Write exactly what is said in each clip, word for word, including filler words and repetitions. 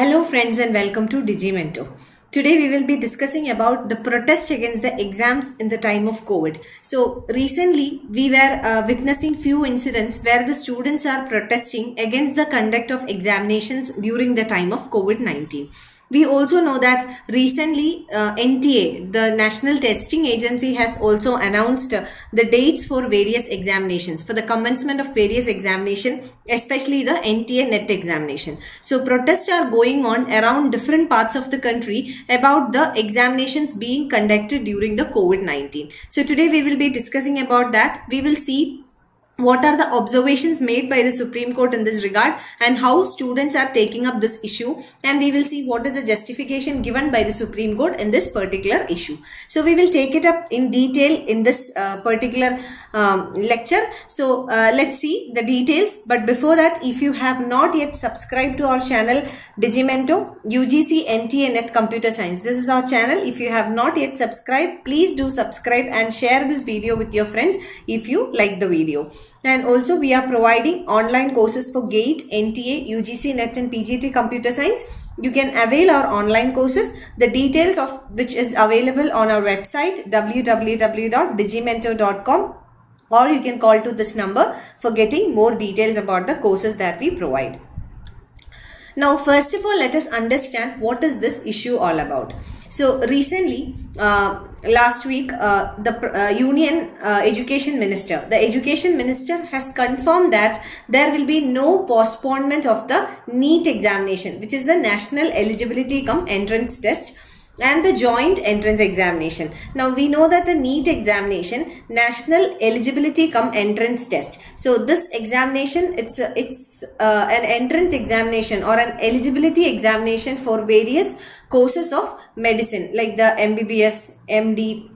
Hello friends and welcome to DigiiMento. Today we will be discussing about the protest against the exams in the time of COVID. So recently we were uh, witnessing few incidents where the students are protesting against the conduct of examinations during the time of COVID nineteen. We also know that recently uh, N T A, the National Testing Agency, has also announced uh, the dates for various examinations, for the commencement of various examination, especially the N T A NET examination. So protests are going on around different parts of the country about the examinations being conducted during the COVID nineteen. So today we will be discussing about that. We will see what are the observations made by the Supreme Court in this regard and how students are taking up this issue, and we will see what is the justification given by the Supreme Court in this particular issue. So we will take it up in detail in this uh, particular um, lecture. So uh, let's see the details, but before that, if you have not yet subscribed to our channel DigiiMento U G C N T A N E T Computer Science, this is our channel. If you have not yet subscribed, please do subscribe and share this video with your friends if you like the video. And also we are providing online courses for GATE, N T A, U G C NET and P G T Computer Science. You can avail our online courses, the details of which is available on our website w w w dot digimento dot com, or you can call to this number for getting more details about the courses that we provide. Now, first of all, let us understand what is this issue all about. So recently, uh, last week, uh, the uh, Union uh, Education Minister, the Education Minister has confirmed that there will be no postponement of the NEET examination, which is the National Eligibility Cum Entrance Test, and the Joint Entrance Examination. Now we know that the NEET examination, National Eligibility Cum Entrance Test. So this examination, it's a, it's uh, an entrance examination or an eligibility examination for various courses of medicine like the M B B S, M D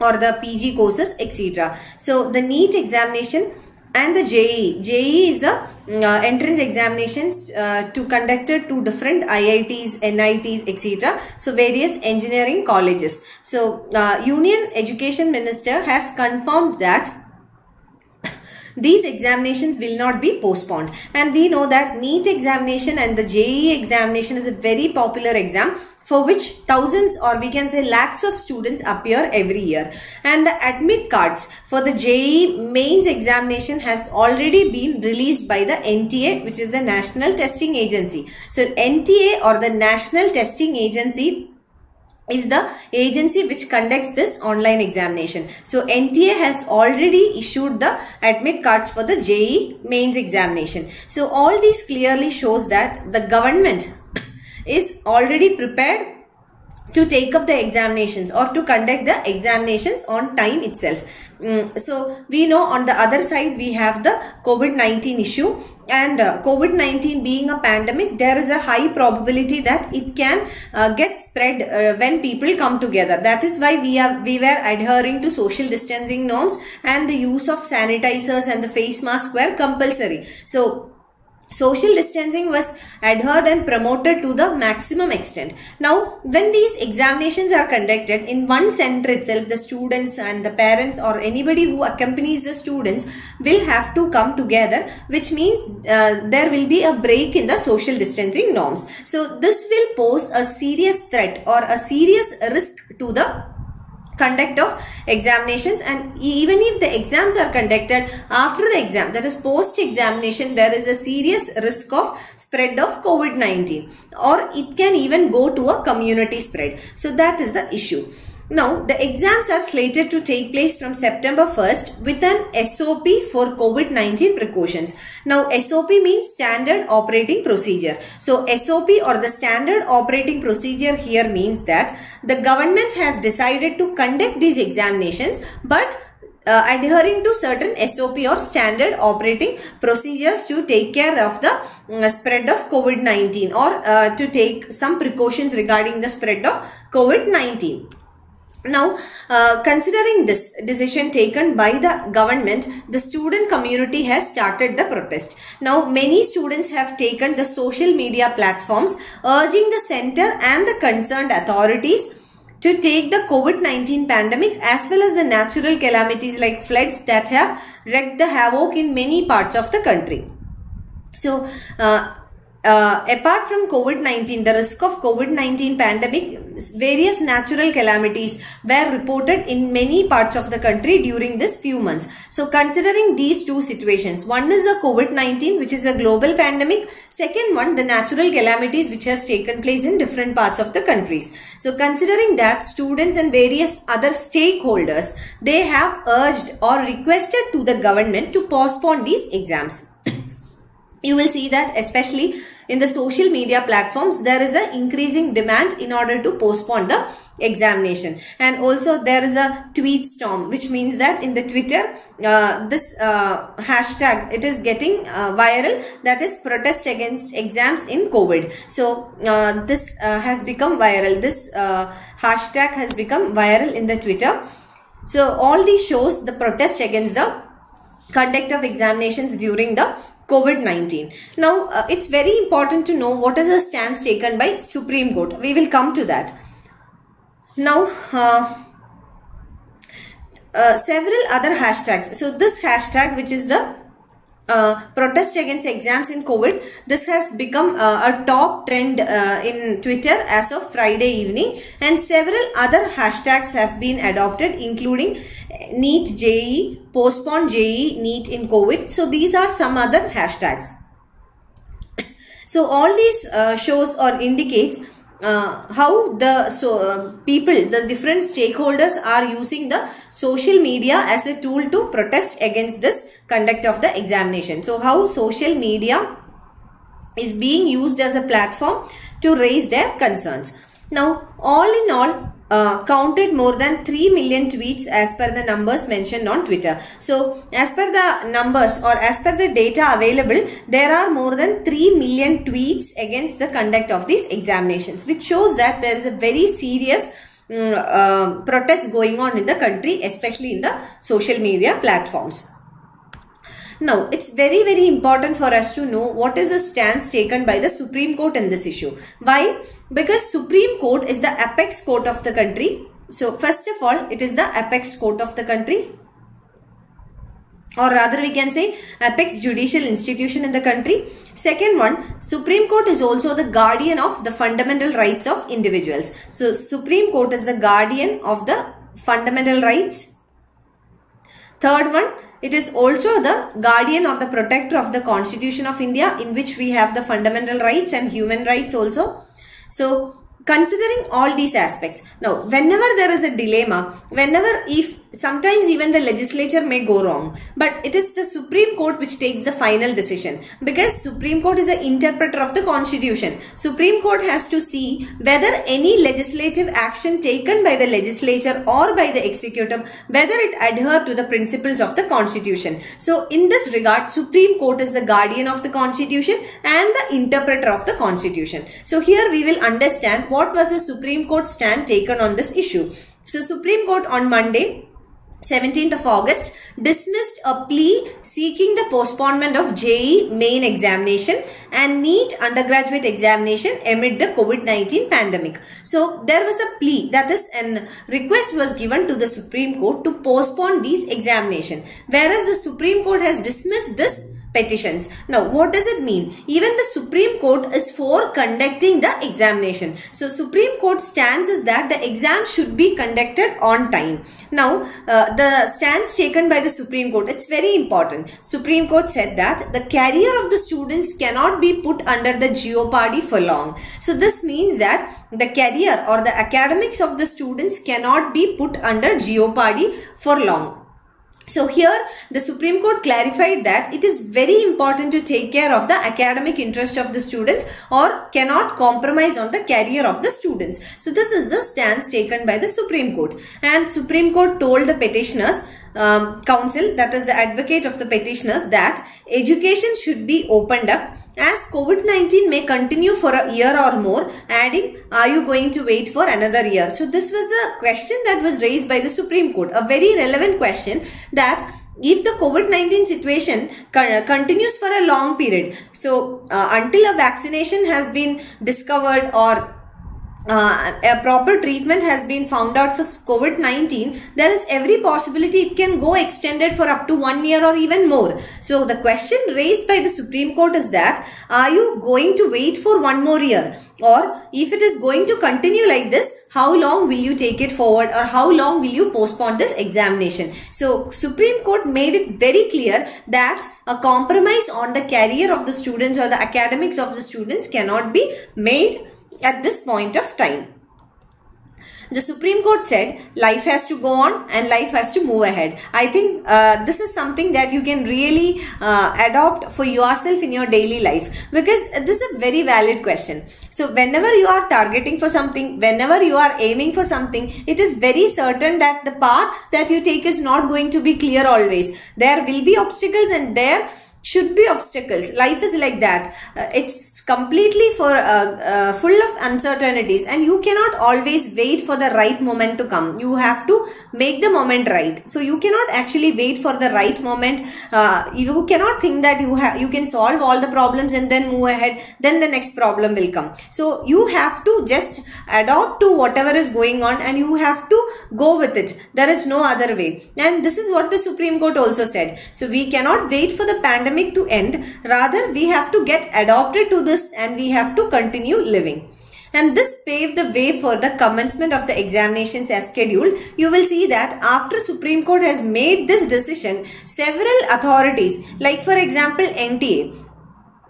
or the P G courses, et cetera. So the NEET examination and the J E E. J E E is a uh, entrance examinations uh, to conducted to different I I Ts, N I Ts, et cetera. So various engineering colleges. So uh, Union Education Minister has confirmed that these examinations will not be postponed, and we know that NEET examination and the J E E examination is a very popular exam for which thousands, or we can say lakhs, of students appear every year. And the admit cards for the J E E mains examination has already been released by the N T A, which is the National Testing Agency. So N T A, or the National Testing Agency, is the agency which conducts this online examination. So N T A has already issued the admit cards for the J E E mains examination. So all these clearly shows that the government is already prepared to take up the examinations or to conduct the examinations on time itself. Mm, so we know on the other side we have the COVID nineteen issue, and uh, COVID nineteen being a pandemic, there is a high probability that it can uh, get spread uh, when people come together. That is why we are we were adhering to social distancing norms, and the use of sanitizers and the face mask were compulsory. So social distancing was adhered and promoted to the maximum extent. Now, when these examinations are conducted in one center itself, the students and the parents or anybody who accompanies the students will have to come together, which means uh, there will be a break in the social distancing norms. So this will pose a serious threat or a serious risk to the conduct of examinations. And even if the exams are conducted after the exam, that is post examination, there is a serious risk of spread of COVID nineteen, or it can even go to a community spread. So that is the issue. Now the exams are slated to take place from September first with an S O P for COVID nineteen precautions. Now S O P means standard operating procedure. So S O P, or the standard operating procedure, here means that the government has decided to conduct these examinations, but Uh, adhering to certain S O P or standard operating procedures to take care of the uh, spread of COVID nineteen, or uh, to take some precautions regarding the spread of COVID nineteen. Now, uh, considering this decision taken by the government, the student community has started the protest. Now, many students have taken the social media platforms urging the center and the concerned authorities to take the COVID nineteen pandemic as well as the natural calamities like floods that have wreaked the havoc in many parts of the country. So, uh, Uh, apart from COVID nineteen, the risk of COVID nineteen pandemic, various natural calamities were reported in many parts of the country during this few months. So considering these two situations, one is the COVID nineteen, which is a global pandemic. Second one, the natural calamities which has taken place in different parts of the countries. So considering that, students and various other stakeholders, they have urged or requested to the government to postpone these exams. You will see that especially in the social media platforms, there is an increasing demand in order to postpone the examination. And also there is a tweet storm, which means that in the Twitter, uh, this uh, hashtag, it is getting uh, viral, that is protest against exams in COVID. So uh, this uh, has become viral. This uh, hashtag has become viral in the Twitter. So all these shows the protest against the conduct of examinations during the COVID nineteen. Now, uh, it's very important to know what is the stance taken by Supreme Court. We will come to that. Now, uh, uh, several other hashtags. So, this hashtag, which is the uh, protest against exams in COVID, this has become uh, a top trend uh, in Twitter as of Friday evening, and several other hashtags have been adopted, including NEET, J E E, postpone J E E, NEET in COVID. So these are some other hashtags. So all these uh, shows or indicates uh, how the so uh, people, the different stakeholders are using the social media as a tool to protest against this conduct of the examination. So how social media is being used as a platform to raise their concerns. Now, all in all, Uh, counted more than three million tweets as per the numbers mentioned on Twitter. So as per the numbers or as per the data available, there are more than three million tweets against the conduct of these examinations, which shows that there is a very serious um, uh, protest going on in the country, especially in the social media platforms. Now, it's very, very important for us to know what is the stance taken by the Supreme Court in this issue. Why? Because Supreme Court is the apex court of the country. So, first of all, it is the apex court of the country. Or rather, we can say apex judicial institution in the country. Second one, Supreme Court is also the guardian of the fundamental rights of individuals. So, Supreme Court is the guardian of the fundamental rights. Third one, it is also the guardian or the protector of the Constitution of India, in which we have the fundamental rights and human rights also. So, considering all these aspects, now whenever there is a dilemma, whenever if sometimes even the legislature may go wrong, but it is the Supreme Court which takes the final decision, because Supreme Court is the interpreter of the Constitution. Supreme Court has to see whether any legislative action taken by the legislature or by the executive, whether it adheres to the principles of the Constitution. So in this regard, Supreme Court is the guardian of the Constitution and the interpreter of the Constitution. So here we will understand what was the Supreme Court stand taken on this issue. So Supreme Court on Monday, seventeenth of August, dismissed a plea seeking the postponement of J E E main examination and NEET undergraduate examination amid the COVID nineteen pandemic. So there was a plea, that is, an request was given to the Supreme Court to postpone these examinations, whereas the Supreme Court has dismissed this petitions. Now, what does it mean? Even the Supreme Court is for conducting the examination. So, Supreme Court stance is that the exam should be conducted on time. Now, uh, the stance taken by the Supreme Court, it's very important. Supreme Court said that the career of the students cannot be put under the jeopardy for long. So, this means that the career or the academics of the students cannot be put under jeopardy for long. So here the Supreme Court clarified that it is very important to take care of the academic interest of the students or cannot compromise on the career of the students. So this is the stance taken by the Supreme Court, and Supreme Court told the petitioners um, counsel, that is the advocate of the petitioners, that education should be opened up as COVID nineteen may continue for a year or more, adding, are you going to wait for another year? So this was a question that was raised by the Supreme Court, a very relevant question, that if the COVID nineteen situation continues for a long period, so uh, until a vaccination has been discovered or Uh, a proper treatment has been found out for COVID nineteen, there is every possibility it can go extended for up to one year or even more. So the question raised by the Supreme Court is that, are you going to wait for one more year? Or if it is going to continue like this, how long will you take it forward, or how long will you postpone this examination? So Supreme Court made it very clear that a compromise on the career of the students or the academics of the students cannot be made at this point of time. The Supreme Court said life has to go on and life has to move ahead. I think uh, this is something that you can really uh, adopt for yourself in your daily life, because this is a very valid question. So whenever you are targeting for something, whenever you are aiming for something, it is very certain that the path that you take is not going to be clear always. There will be obstacles, and there should be obstacles. Life is like that. Uh, it's completely for uh, uh, full of uncertainties, and you cannot always wait for the right moment to come. You have to make the moment right. So you cannot actually wait for the right moment. Uh, you cannot think that you have you can solve all the problems and then move ahead, then the next problem will come. So you have to just adopt to whatever is going on, and you have to go with it. There is no other way. And this is what the Supreme Court also said. So we cannot wait for the pandemic to end. Rather, we have to get adopted to this, and we have to continue living. And this paved the way for the commencement of the examinations as scheduled. You will see that after Supreme Court has made this decision, several authorities, like for example N T A,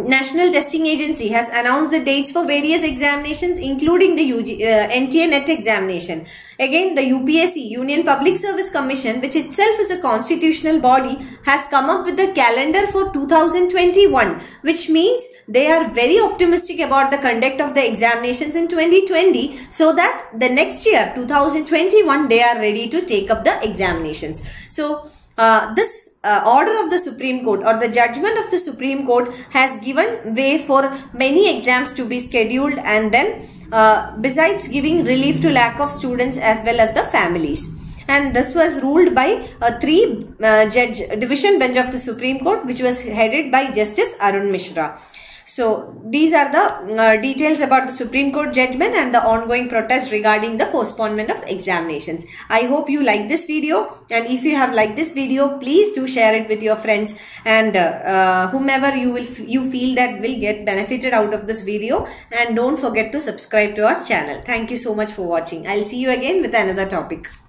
National Testing Agency, has announced the dates for various examinations, including the U G, uh, N T A N E T examination. Again, the U P S C, Union Public Service Commission, which itself is a constitutional body, has come up with the calendar for two thousand twenty-one, which means they are very optimistic about the conduct of the examinations in twenty twenty, so that the next year, two thousand twenty-one, they are ready to take up the examinations. So, Uh, this uh, order of the Supreme Court, or the judgment of the Supreme Court, has given way for many exams to be scheduled, and then uh, besides giving relief to lack of students as well as the families. And this was ruled by a three uh, judge division bench of the Supreme Court, which was headed by Justice Arun Mishra. So these are the uh, details about the Supreme Court judgment and the ongoing protest regarding the postponement of examinations. I hope you like this video, and if you have liked this video, please do share it with your friends, and uh, uh, whomever you will you feel that will get benefited out of this video. And don't forget to subscribe to our channel. Thank you so much for watching. I'll see you again with another topic.